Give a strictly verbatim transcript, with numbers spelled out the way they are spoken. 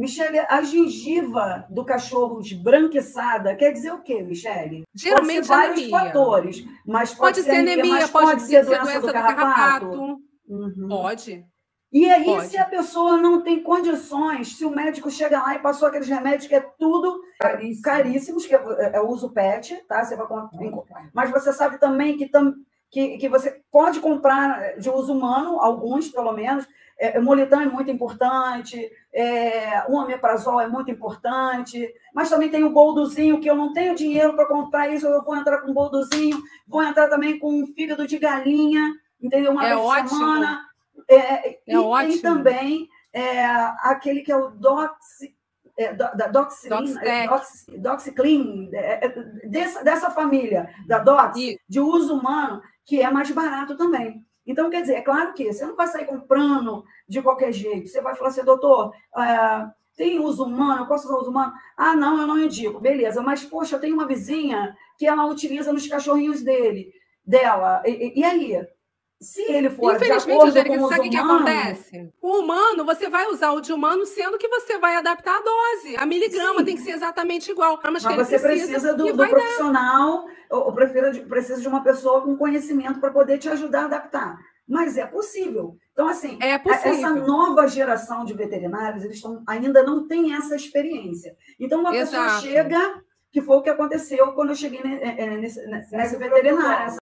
Michele, a gengiva do cachorro esbranquiçada quer dizer o quê, Michele? Geralmente pode ser vários anemia. fatores, mas pode, pode ser anemia, mas pode, pode ser, ser doença, doença do, do carrapato. carrapato. Uhum. Pode. E aí, pode. se a pessoa não tem condições, se o médico chega lá e passou aqueles remédios que é tudo Caríssimo. caríssimos, que é o uso P E T, tá? Você vai comprar. Mas você sabe também que, tam... que, que você pode comprar de uso humano, alguns pelo menos. É, Molitan é muito importante, é, o omeprazol é muito importante, mas também tem o bolduzinho, que eu não tenho dinheiro para comprar isso, eu vou entrar com bolduzinho, vou entrar também com fígado de galinha, entendeu? Uma é vez ótimo. semana. É, é e ótimo. tem também é, aquele que é o doxi, é, do, da doxilina, é, doxi, doxiclin, é, é, dessa, dessa família, da dox, e... de uso humano, que é mais barato também. Então, quer dizer, é claro que você não vai sair comprando de qualquer jeito. Você vai falar assim, doutor, é, tem uso humano? Eu posso usar uso humano? Ah, não, eu não indico. Beleza, mas, poxa, eu tenho uma vizinha que ela utiliza nos cachorrinhos dele, dela. E, e, e aí? Se ele for de acordo Jérica, com os sabe o que acontece? O humano, você vai usar o de humano, sendo que você vai adaptar a dose. A miligrama Sim. tem que ser exatamente igual. Mas que você precisa, precisa do, do profissional... Dar. Eu prefiro, preciso de uma pessoa com conhecimento para poder te ajudar a adaptar. Mas é possível. Então, assim, é possível. essa nova geração de veterinários, eles tão, ainda não tem essa experiência. Então, uma Exato. pessoa chega, que foi o que aconteceu quando eu cheguei nesse, nesse, nesse veterinário.